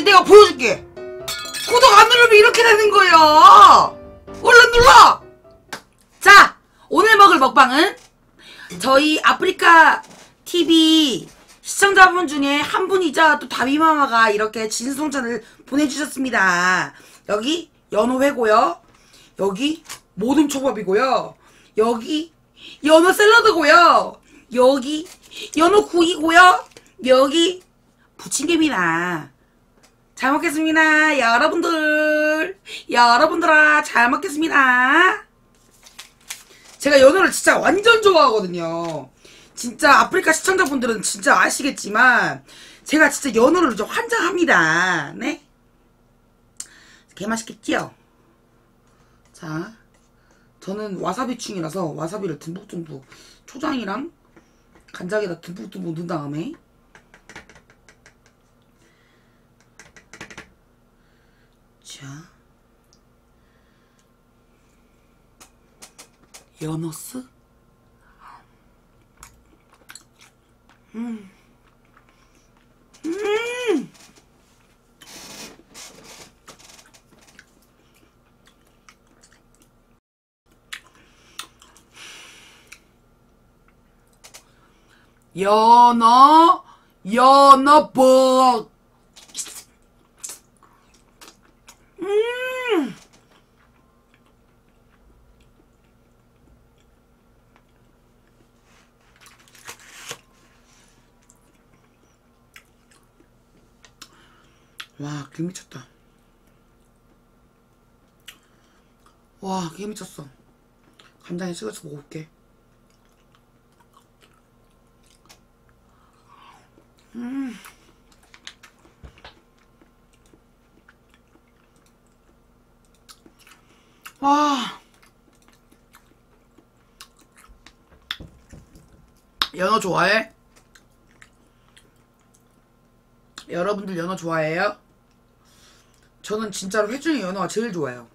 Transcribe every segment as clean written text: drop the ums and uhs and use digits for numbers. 누르는지 내가 보여줄게. 구독 안 누르면 이렇게 되는 거야. 얼른 눌러. 자, 오늘 먹을 먹방은 저희 아프리카 TV 시청자분 중에 한 분이자 또 다비마마가 이렇게 진송전을 보내주셨습니다. 여기 연어회고요, 여기 모듬 초밥이고요, 여기 연어 샐러드고요, 여기 연어 구이고요, 여기 부침개입니다. 잘 먹겠습니다. 여러분들아 잘 먹겠습니다. 제가 연어를 진짜 완전 좋아하거든요. 진짜 아프리카 시청자분들은 진짜 아시겠지만 제가 진짜 연어를 좀 환장합니다. 네? 개맛있겠지요? 자, 저는 와사비충이라서 와사비를 듬뿍듬뿍 초장이랑 간장에다 듬뿍듬뿍 넣은 다음에 자, 연어스? 연어복. 와, 개 미쳤다. 와, 개 미쳤어. 간장에 찍어서 먹어볼게. 와, 연어 좋아해? 여러분들 연어 좋아해요? 저는 진짜로 회중에 연어가 제일 좋아요.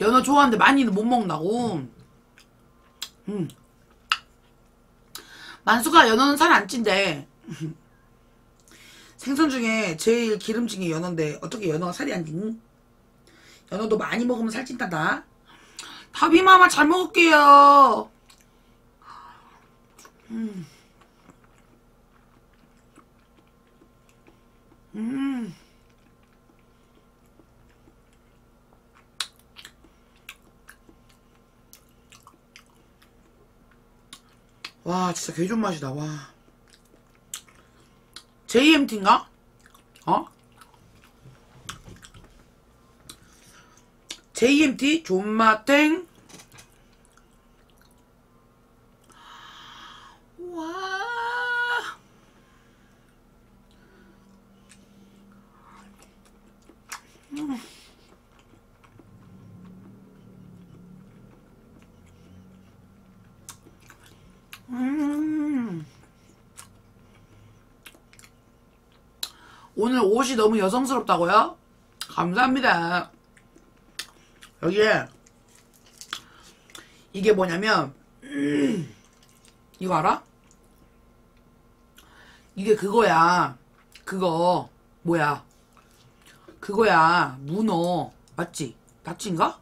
연어 좋아하는데 많이는 못 먹는다고. 만수가 연어는 살 안 찐대. 생선 중에 제일 기름진 게 연어인데 어떻게 연어가 살이 안 찌니? 연어도 많이 먹으면 살찐다다. 다비마마 잘 먹을게요. 와, 진짜 개 좋은 맛이다. 와, JMT인가? JMT 존맛땡. 와, 오늘 옷이 너무 여성스럽다고요? 감사합니다. 여기에 이게 뭐냐면 이거 알아? 이게 그거야. 그거 뭐야? 그거야. 문어 맞지? 낫지인가?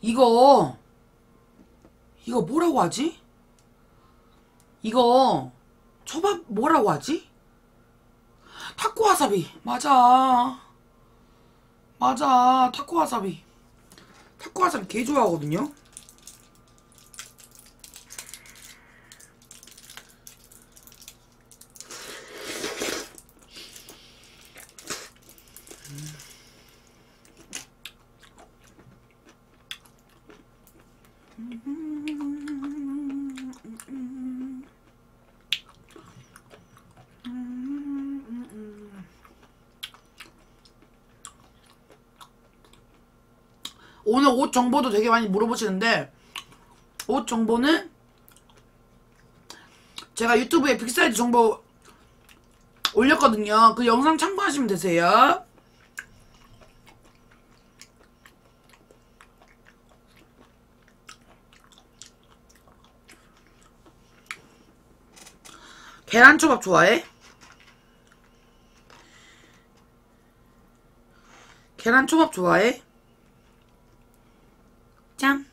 이거 뭐라고 하지? 이거 초밥 뭐라고 하지? 타코와사비. 맞아. 타코와사비 개 좋아하거든요. 오늘 옷 정보도 되게 많이 물어보시는데, 옷 정보는 제가 유튜브에 빅사이즈 정보 올렸거든요. 그 영상 참고하시면 되세요. 계란초밥 좋아해? 계란초밥 좋아해? 짬.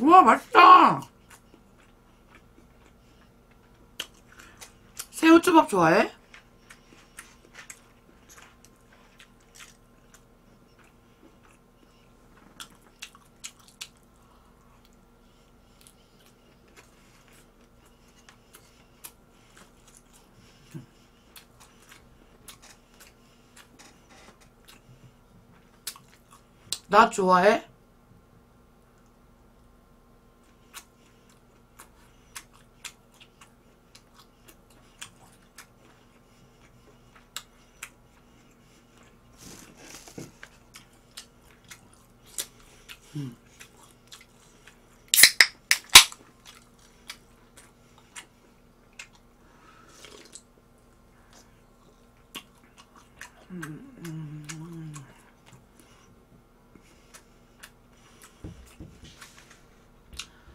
우와, 맛있다. 새우초밥 좋아해? 나 좋아해?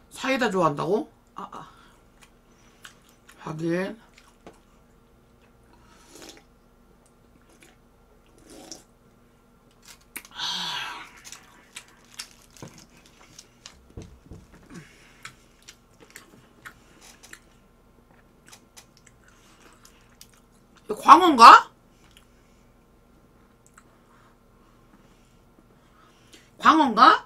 사이다 좋아한다고? 아. 하긴. 이거 광어인가? 광어인가?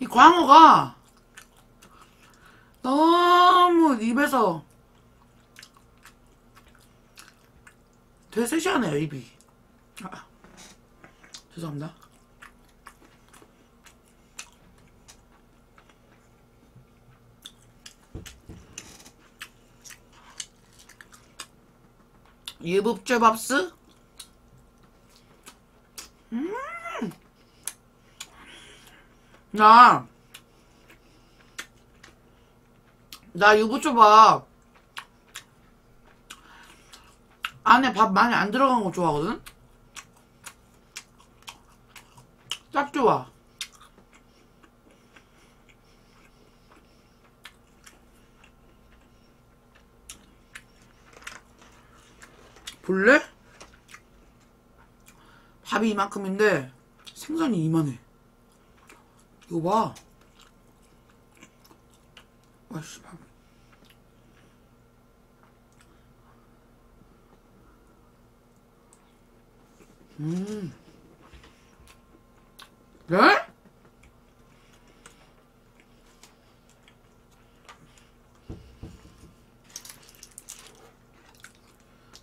이 광어가 너무 입에서 되게 세시하네요. 입이. 죄송합니다. 유부초밥스? 나 유부초밥 안에 밥 많이 안 들어간 거 좋아하거든? 딱 좋아. 볼래? 밥이 이만큼인데 생선이 이만해. 이거 봐. 아이씨, 밥. 네?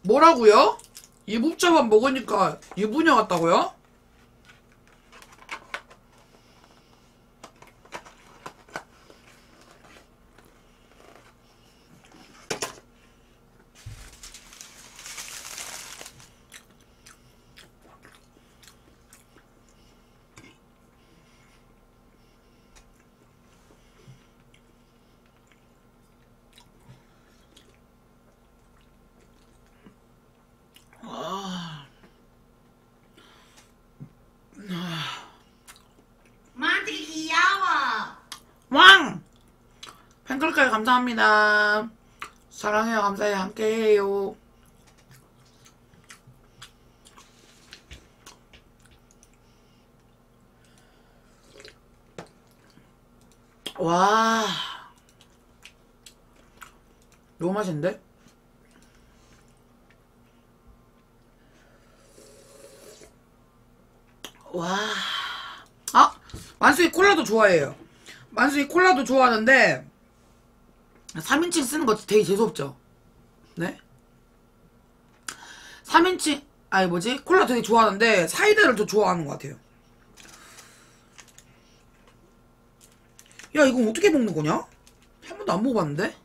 뭐라고요? 유부초밥 먹으니까 유부녀 같다고요? 팬클럽까지 감사합니다. 사랑해요. 감사해요. 함께해요. 와, 너무 맛있는데? 와, 아, 만수이 콜라도 좋아해요. 만수이 콜라도 좋아하는데 3인칭 쓰는 거 되게 재수없죠? 네? 3인칭 아니 뭐지? 콜라 되게 좋아하는데 사이다를 더 좋아하는 것 같아요. 야, 이건 어떻게 먹는 거냐? 한 번도 안 먹어봤는데?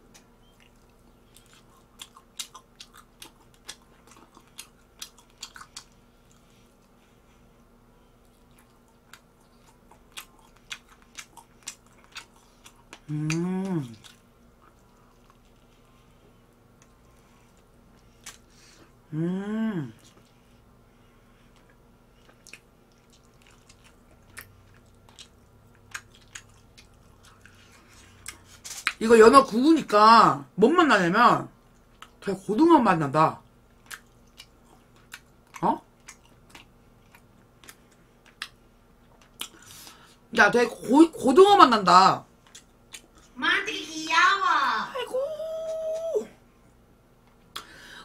이거 연어 구우니까 뭔맛 나냐면 되게 고등어 맛 난다. 어? 야, 되게 고등어 맛 난다. 만들기 귀여워. 아이고.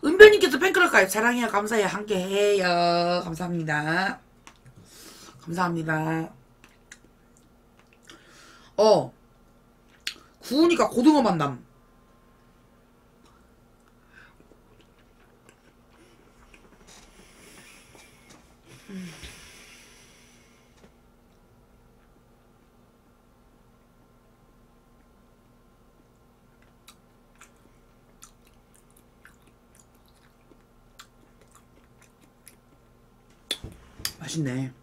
은별님께서 팬클럽 가입 사랑해요, 감사해요, 함께해요. 감사합니다. 감사합니다. 구우니까 고등어 맛남. 맛있네.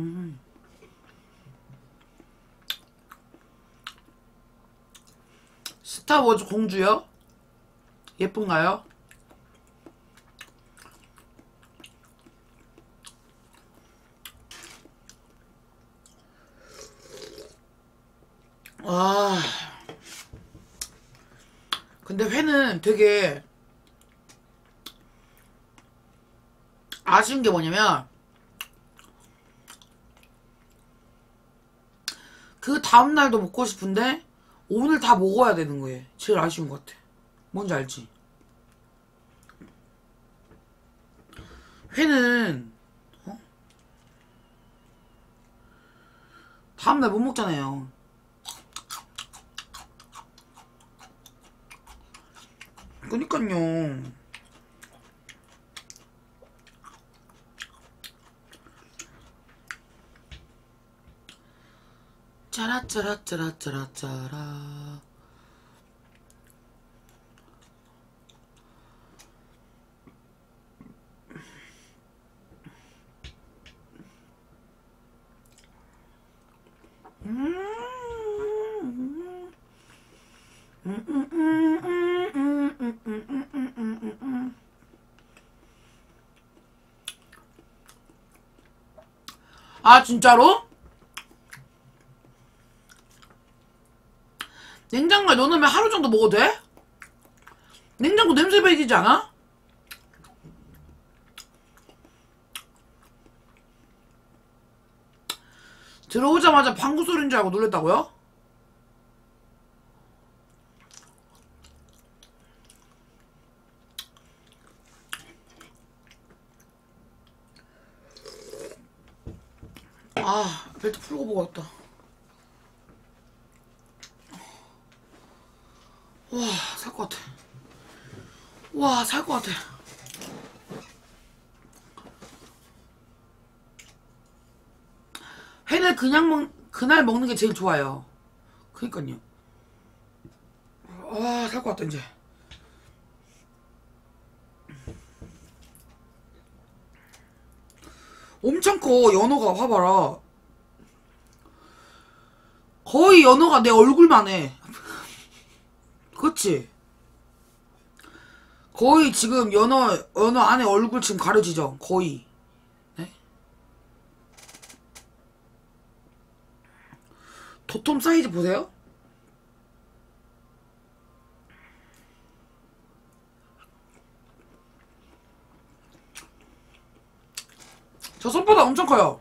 응? 스타워즈 공주요? 예쁜가요? 아, 근데 회는 되게 아쉬운 게 뭐냐면 그 다음날도 먹고 싶은데 오늘 다 먹어야 되는 거예요. 제일 아쉬운 것 같아. 뭔지 알지? 회는 다음날 못 먹잖아요. 그니까요. 짜라짜라짜라짜라짜라. 아, 진짜로? 냉장고에 넣어놓으면 하루 정도 먹어도 돼? 냉장고 냄새 배기지 않아? 들어오자마자 방구 소리인 줄 알고 놀랬다고요? 아, 벨트 풀고 보고 왔다. 와, 살 것 같아. 와, 살 것 같아. 회는 그날 먹는 게 제일 좋아요. 그니까요. 아, 살 것 같다, 이제. 엄청 커, 연어가. 봐봐라. 거의 연어가 내 얼굴만 해. 그치? 거의 지금 연어 안에 얼굴 지금 가려지죠? 거의. 네? 도톰 사이즈 보세요? 저 손바닥 엄청 커요.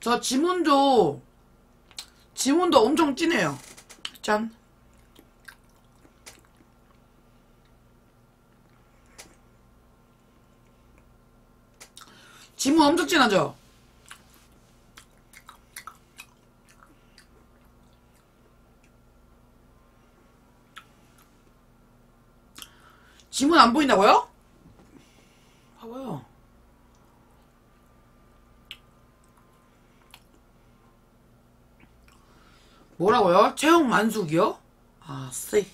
저 지문도 엄청 진해요. 짠. 지문 엄청 진하죠? 지문 안 보인다고요? 봐봐요. 뭐라고요? 채용 만숙이요? 아, 쓰이.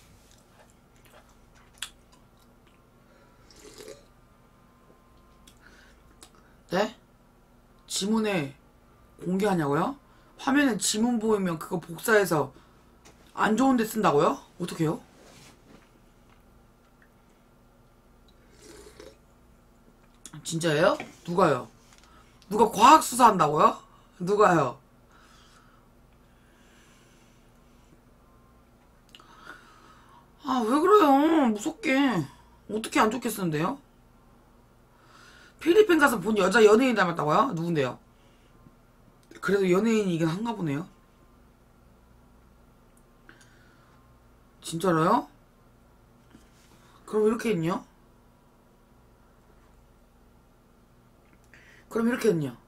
네? 지문에 공개하냐고요? 화면에 지문 보이면 그거 복사해서 안 좋은데 쓴다고요? 어떡해요? 진짜예요? 누가요? 누가 과학 수사한다고요? 누가요? 아, 왜 그래요? 무섭게. 어떻게 안 좋게 쓰는데요? 필리핀 가서 본 여자 연예인 닮았다고요? 누군데요? 그래도 연예인이긴 한가 보네요. 진짜로요? 그럼 이렇게 했냐? 그럼 이렇게 했냐?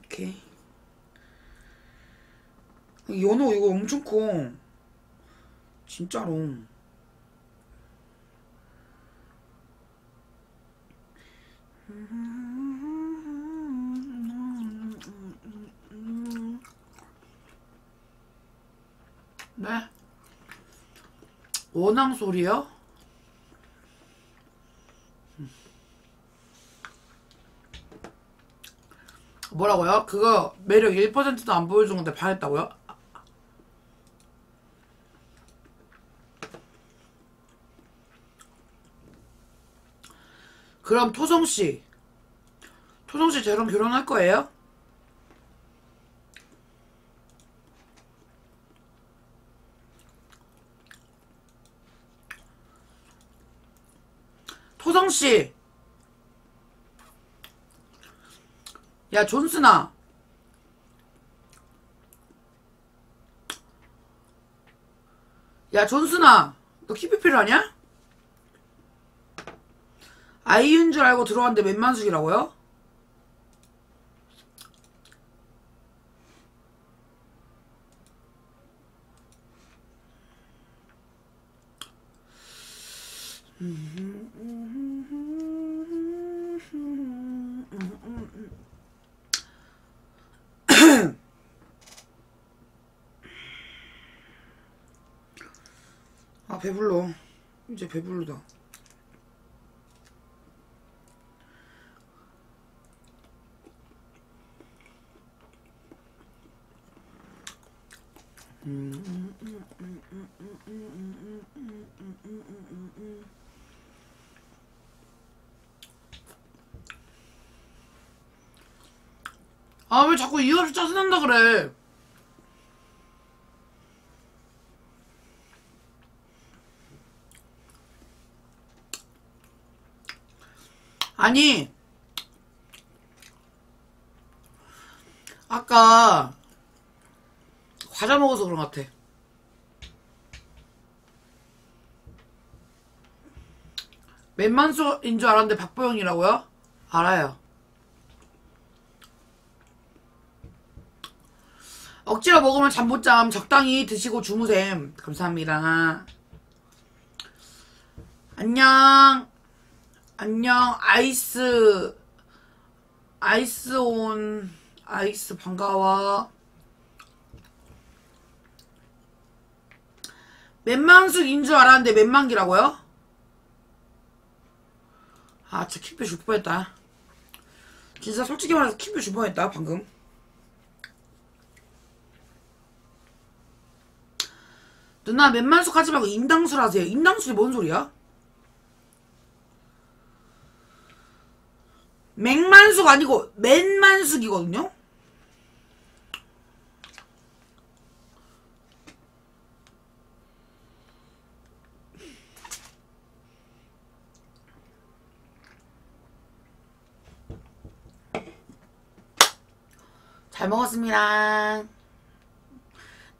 이렇게 연어 이거 엄청 커 진짜로. 네? 원앙 소리요? 뭐라고요? 그거 매력 1%도 안 보여준 건데 반했다고요? 그럼 토성씨, 쟤랑 결혼할 거예요? 토성씨, 야 존슨아, 너 키피 필요하냐? 아이유인 줄 알고 들어왔는데 맨만숙이라고요? 아, 배불러. 이제 배불러다. 아, 왜 자꾸 이유 없이 짜증난다 그래. 아니, 아까 과자 먹어서 그런 것 같아. 맨만수인 줄 알았는데 박보영이라고요? 알아요. 억지로 먹으면 잠 못 잠. 적당히 드시고 주무셈. 감사합니다. 안녕. 안녕, 아이스 반가워. 맨만숙인 줄 알았는데 맨만기라고요? 아, 저 킥뷰 줄 뻔했다. 진짜 솔직히 말해서 킥뷰 줄 뻔했다, 방금. 누나, 맨만숙 하지 말고 임당술 하세요. 임당술이 뭔 소리야? 맥만숙 아니고 맨만숙이거든요? 잘 먹었습니다.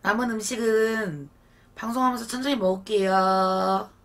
남은 음식은 방송하면서 천천히 먹을게요.